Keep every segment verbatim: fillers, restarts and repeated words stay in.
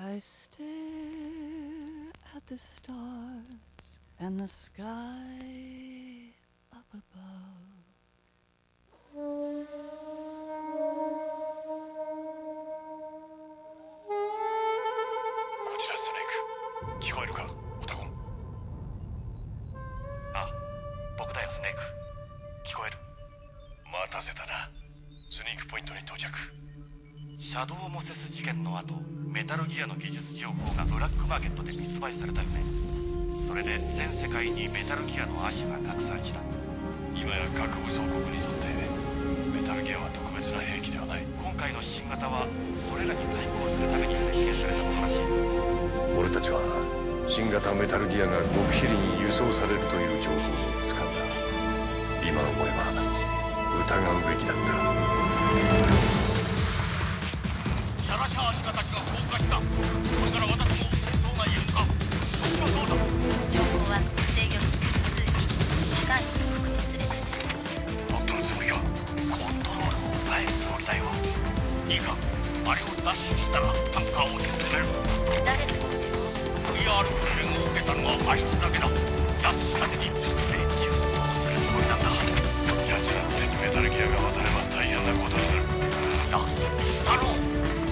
I stare at the stars and the sky up above. Snake, 聞こえる。待たせたな。スニークポイントに到着。シャドウモセス事件の後、メタルギアの技術情報がブラックマーケットで密売されたよね。それで全世界にメタルギアの亜種が拡散した。今や各武装国にとってメタルギアは特別な兵器ではない。今回の新型はそれらに対抗するために設計されたものらしい。俺たちは新型メタルギアが極秘裏に輸送されるという情報をつかんだ。 今思えば疑うべきだった。シャラシャーシカたちが降下した。これから私も戦争内へ向かう。そっちもそうだ。情報は制御室、通信室、機関室を含め全て制御。乗っ取るつもりか？コントロールを抑えるつもりだよ。いいか、あれを奪取したらタンカーを沈める。誰の操縦を？ ブイアール 訓練を受けたのはあいつだけだ。奴しか手につけて自分 メタルギアが渡れば大変なことになる。約束したろう。こ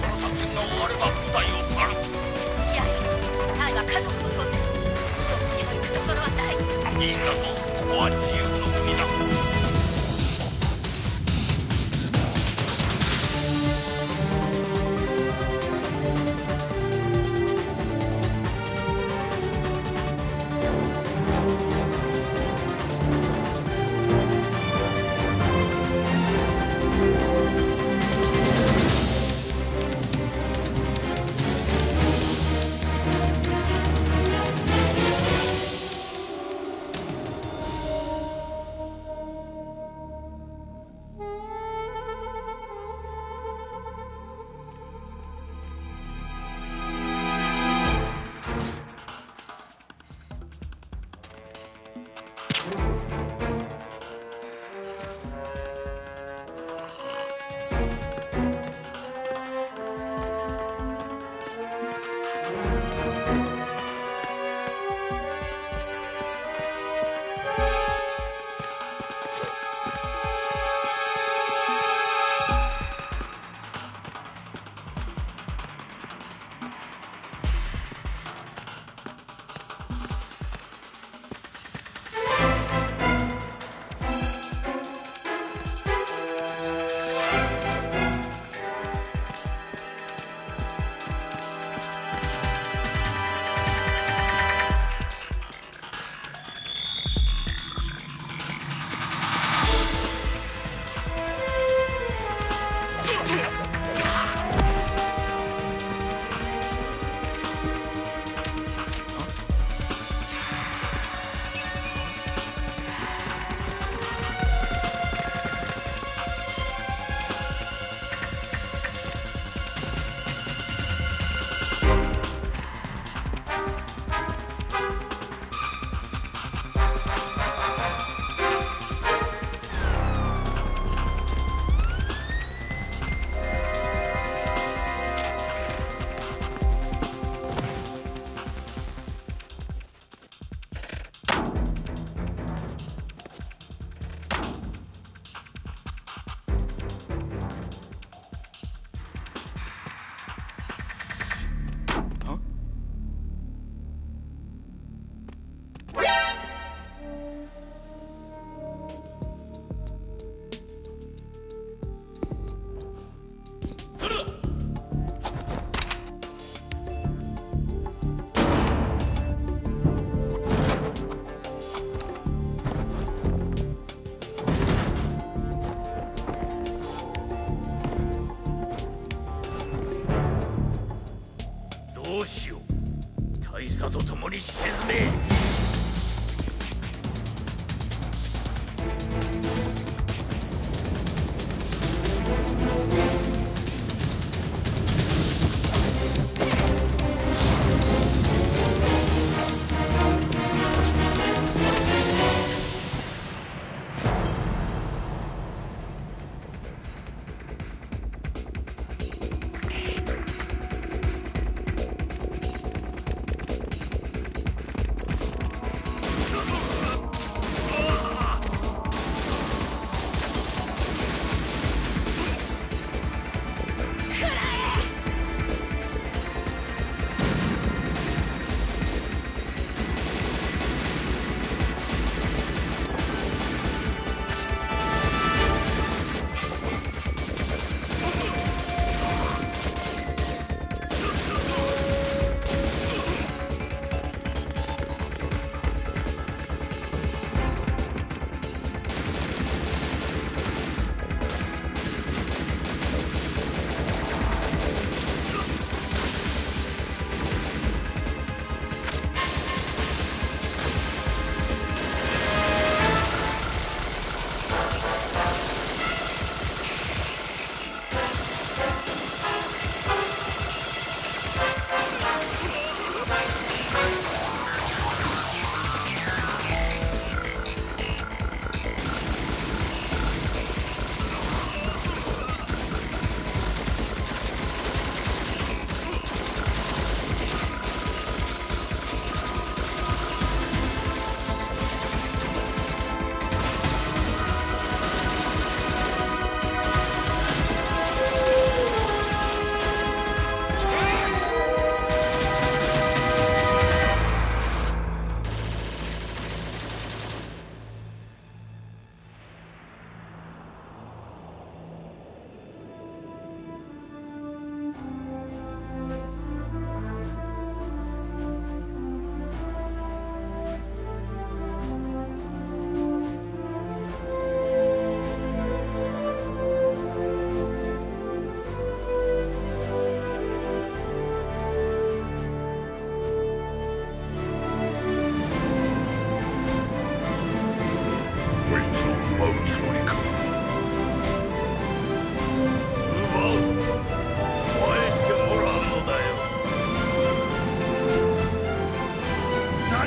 の作戦が終われば部隊を去る。いやいや、タイは家族も当然。どこにも行くところはない。いいんだぞ、ここは自由の国だ。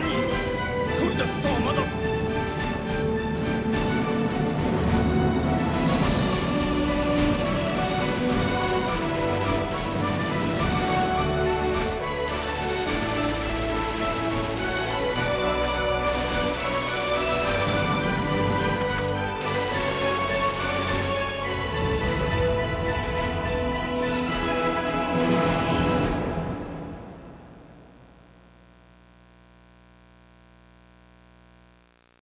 何？ソルダストーム